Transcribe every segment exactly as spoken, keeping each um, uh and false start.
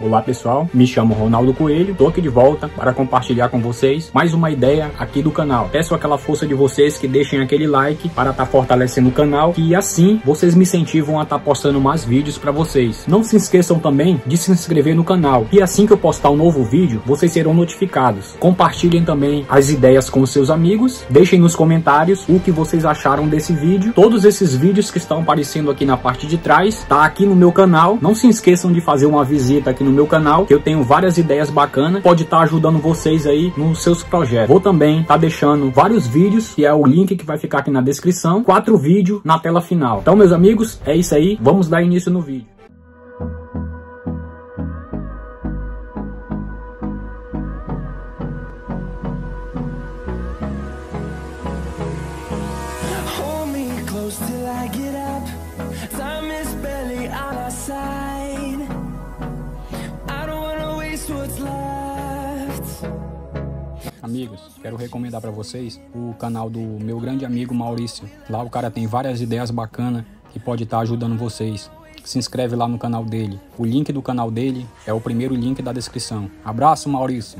Olá pessoal, me chamo Ronaldo Coelho, tô aqui de volta para compartilhar com vocês mais uma ideia aqui do canal. Peço aquela força de vocês que deixem aquele like para estar fortalecendo o canal, e assim vocês me incentivam a estar postando mais vídeos para vocês. Não se esqueçam também de se inscrever no canal, e assim que eu postar um novo vídeo, vocês serão notificados. Compartilhem também as ideias com os seus amigos, deixem nos comentários o que vocês acharam desse vídeo. Todos esses vídeos que estão aparecendo aqui na parte de trás, tá aqui no meu canal. Não se esqueçam de fazer uma visita aqui no meu canal, que eu tenho várias ideias bacanas, pode estar ajudando vocês aí nos seus projetos. Vou também estar deixando vários vídeos, que é o link que vai ficar aqui na descrição, quatro vídeos na tela final. Então meus amigos, é isso aí, vamos dar início no vídeo. Amigos, quero recomendar para vocês o canal do meu grande amigo Maurício. Lá o cara tem várias ideias bacanas que pode estar ajudando vocês. Se inscreve lá no canal dele. O link do canal dele é o primeiro link da descrição. Abraço, Maurício!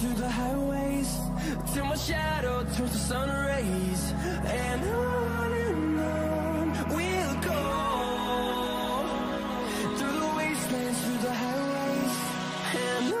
Through the highways, till my shadow turns to sun rays, and on and on we'll go, through the wastelands, through the highways, and on.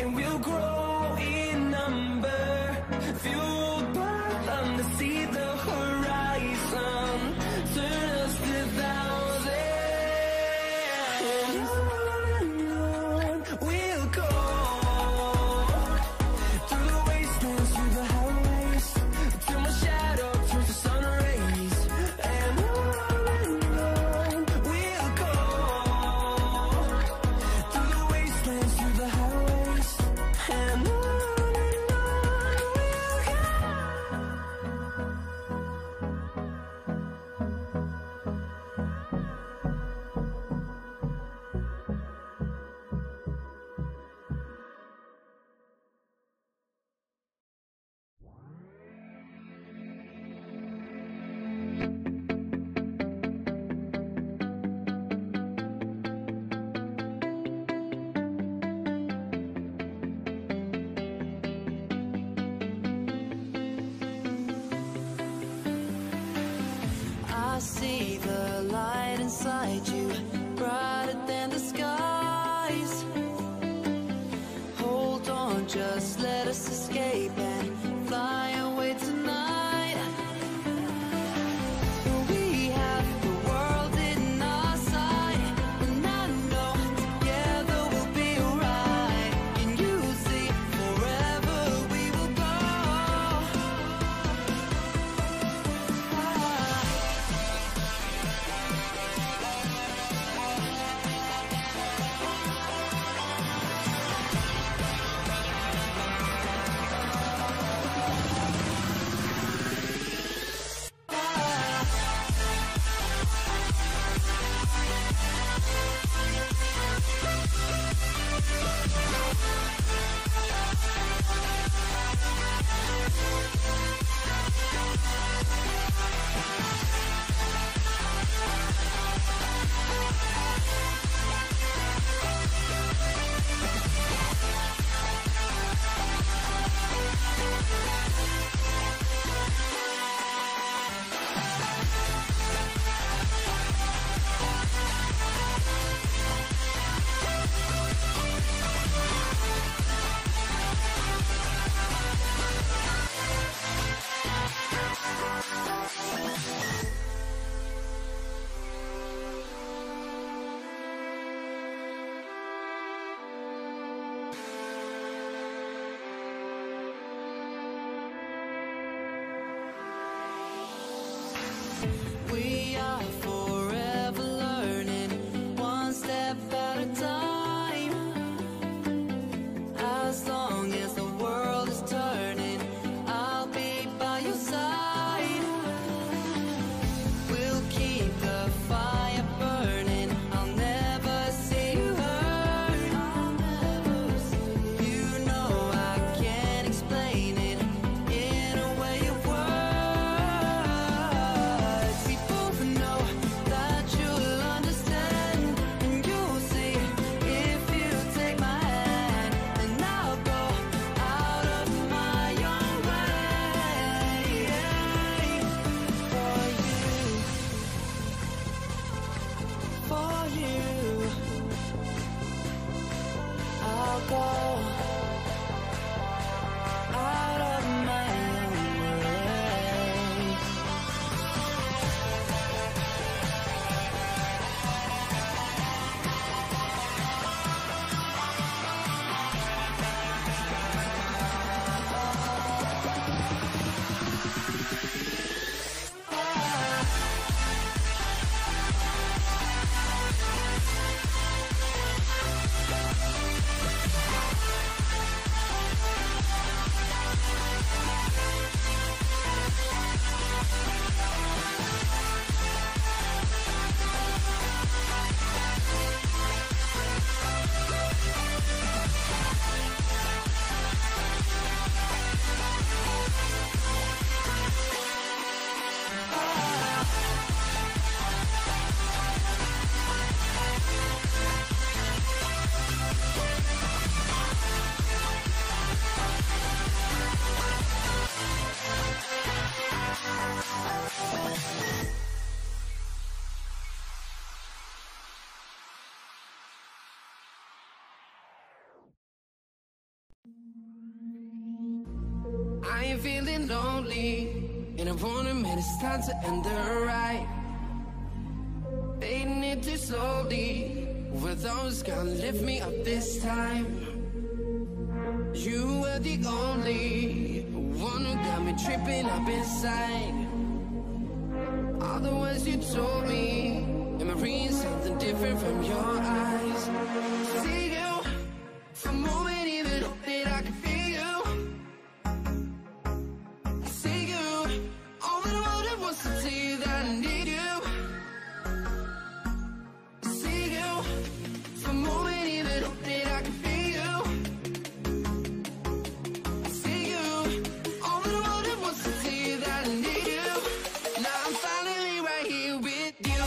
and we'll grow in number, fueled by love to see the horizon. Turn us to thousands, and on and on we'll go, through the wastelands, through the highways, till my shadow turns to sun rays, and on and on we'll go. I see the light inside you, brighter than the skies. Hold on, just let us escape and fly away tonight. We have the world in our sight, and I know together we'll be alright. Can you see forever we will go? We'll been feeling lonely, and I'm wondering, man, it's time to end the ride. Fading it too slowly, were those gonna lift me up this time? You were the only one who got me tripping up inside. All the words you told me, and I'm reading something different from your eyes. See you for a moment, even hope that I could feel you. I see you, all that I wanted was to tell you that I need you. I see you for a moment, even hope that I could feel you. I see you, all that I wanted was to tell you that I need you. Now I'm finally right here with you.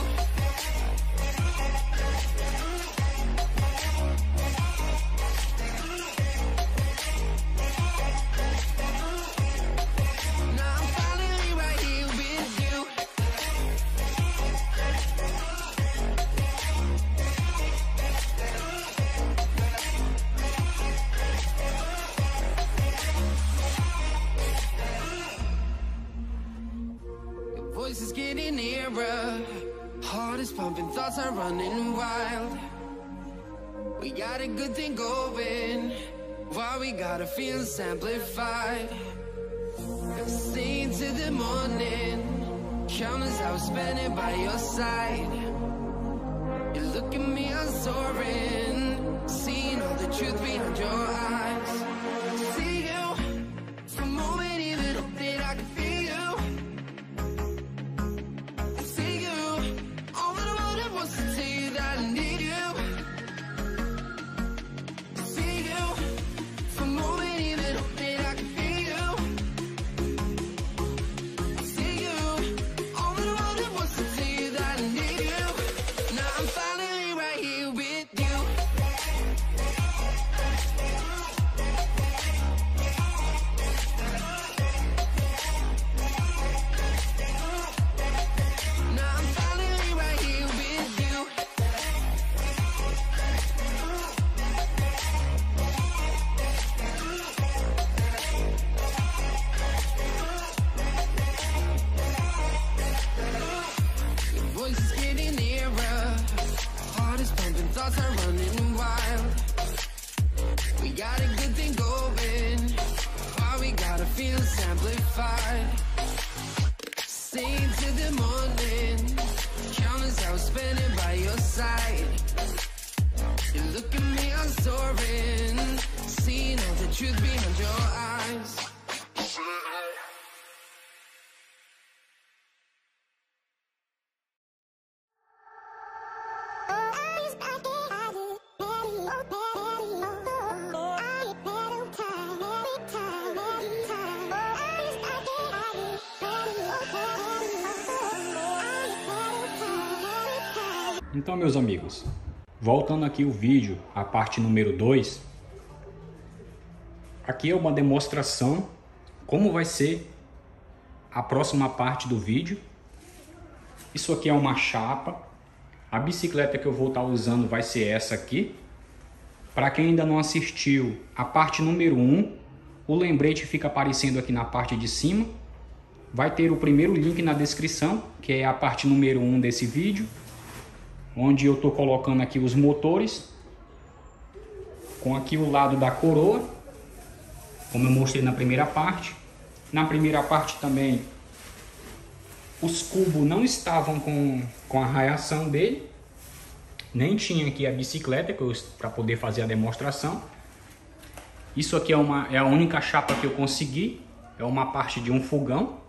Voice is getting nearer, heart is pumping, thoughts are running wild. We got a good thing going, while we got our feelings amplified. Sing to the morning, count as I was spending by your side. You look at me, I'm soaring, seeing all the truth behind your eyes. See you for a moment, even hope that I can feel you. Então, meus amigos, voltando aqui o vídeo, a parte número dois, aqui é uma demonstração como vai ser a próxima parte do vídeo. Isso aqui é uma chapa, a bicicleta que eu vou estar usando vai ser essa aqui. Para quem ainda não assistiu a parte número um, o lembrete fica aparecendo aqui na parte de cima. Vai ter o primeiro link na descrição, que é a parte número um desse vídeo, onde eu estou colocando aqui os motores, com aqui o lado da coroa, como eu mostrei na primeira parte. Na primeira parte também, os cubos não estavam com, com a raiação dele, nem tinha aqui a bicicleta para poder fazer a demonstração. Isso aqui é, uma, é a única chapa que eu consegui, é uma parte de um fogão.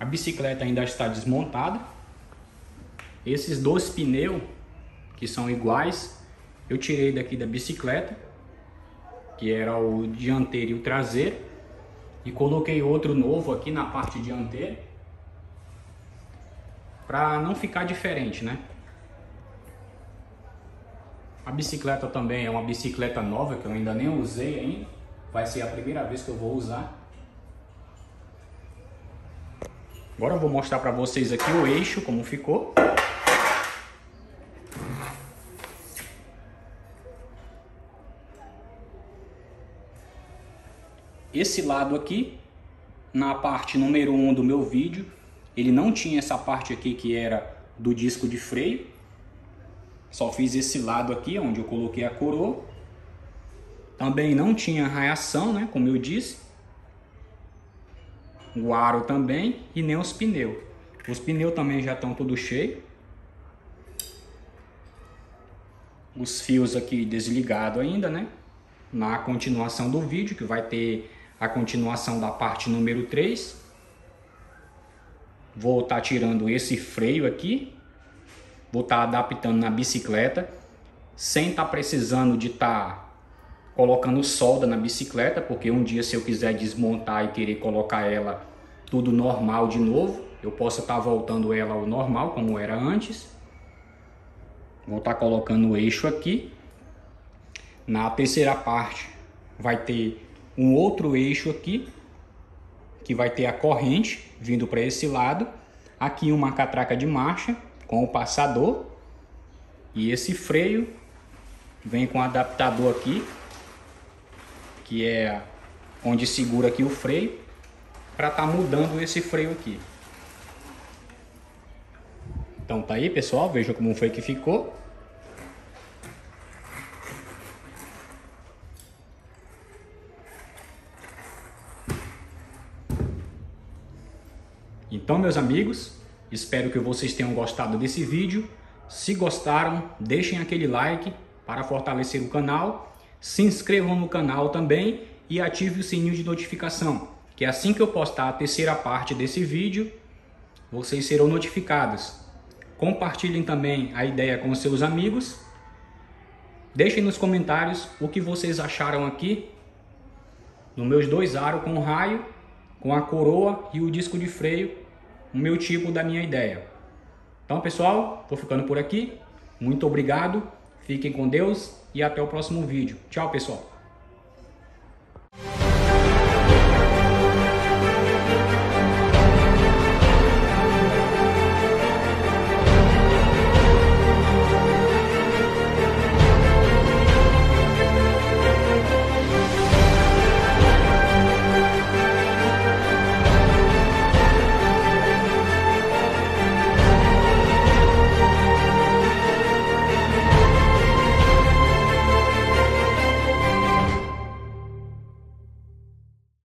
A bicicleta ainda está desmontada. Esses dois pneus, que são iguais, eu tirei daqui da bicicleta, que era o dianteiro e o traseiro, e coloquei outro novo aqui na parte dianteira, para não ficar diferente, né? A bicicleta também é uma bicicleta nova, que eu ainda nem usei ainda. Vai ser a primeira vez que eu vou usar. Agora eu vou mostrar para vocês aqui o eixo, como ficou. esse lado aqui, na parte número um do meu vídeo, ele não tinha essa parte aqui que era do disco de freio. Só fiz esse lado aqui, onde eu coloquei a coroa. Também não tinha raiação, né, como eu disse. O aro também e nem os pneus. Os pneus também já estão todos cheios. Os fios aqui desligados ainda, né? Na continuação do vídeo, que vai ter a continuação da parte número três. Vou estar tirando esse freio aqui. Vou estar adaptando na bicicleta. Sem estar precisando de estar colocando solda na bicicleta. Porque um dia, se eu quiser desmontar e querer colocar ela tudo normal de novo, eu posso estar voltando ela ao normal, como era antes. Vou estar colocando o eixo aqui. Na terceira parte vai ter um outro eixo aqui, que vai ter a corrente vindo para esse lado. Aqui uma catraca de marcha com o passador. E esse freio vem com o adaptador aqui, que é onde segura aqui o freio, para estar mudando esse freio aqui. Então tá aí, pessoal, veja como foi que ficou. Então, meus amigos, espero que vocês tenham gostado desse vídeo. Se gostaram, deixem aquele like para fortalecer o canal. Se inscrevam no canal também e ative o sininho de notificação, que assim que eu postar a terceira parte desse vídeo, vocês serão notificados. Compartilhem também a ideia com seus amigos. Deixem nos comentários o que vocês acharam aqui nos meus dois aros com raio, com a coroa e o disco de freio, o meu tipo da minha ideia. Então, pessoal, vou ficando por aqui. Muito obrigado, fiquem com Deus e até o próximo vídeo. Tchau, pessoal!